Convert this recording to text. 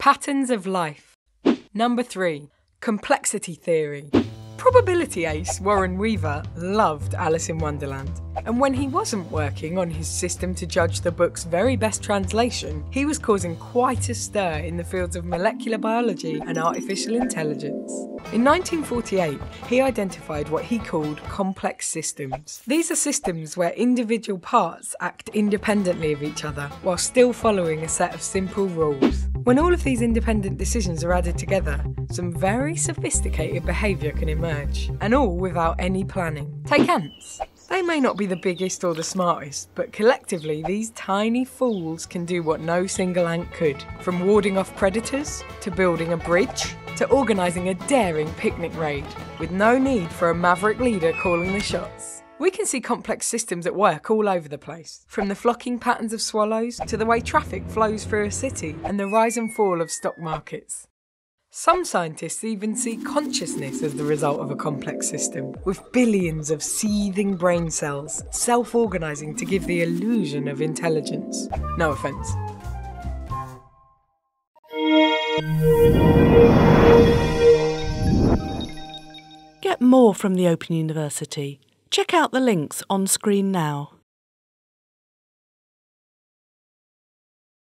Patterns of life. Number 3, complexity theory. Probability ace Warren Weaver loved Alice in Wonderland, and when he wasn't working on his system to judge the book's very best translation, he was causing quite a stir in the fields of molecular biology and artificial intelligence. In 1948, he identified what he called complex systems. These are systems where individual parts act independently of each other while still following a set of simple rules. When all of these independent decisions are added together, some very sophisticated behaviour can emerge, and all without any planning. Take ants. They may not be the biggest or the smartest, but collectively these tiny fools can do what no single ant could, from warding off predators, to building a bridge, to organising a daring picnic raid, with no need for a maverick leader calling the shots. We can see complex systems at work all over the place, from the flocking patterns of swallows to the way traffic flows through a city and the rise and fall of stock markets. Some scientists even see consciousness as the result of a complex system, with billions of seething brain cells self-organising to give the illusion of intelligence. No offence. Get more from the Open University. Check out the links on screen now.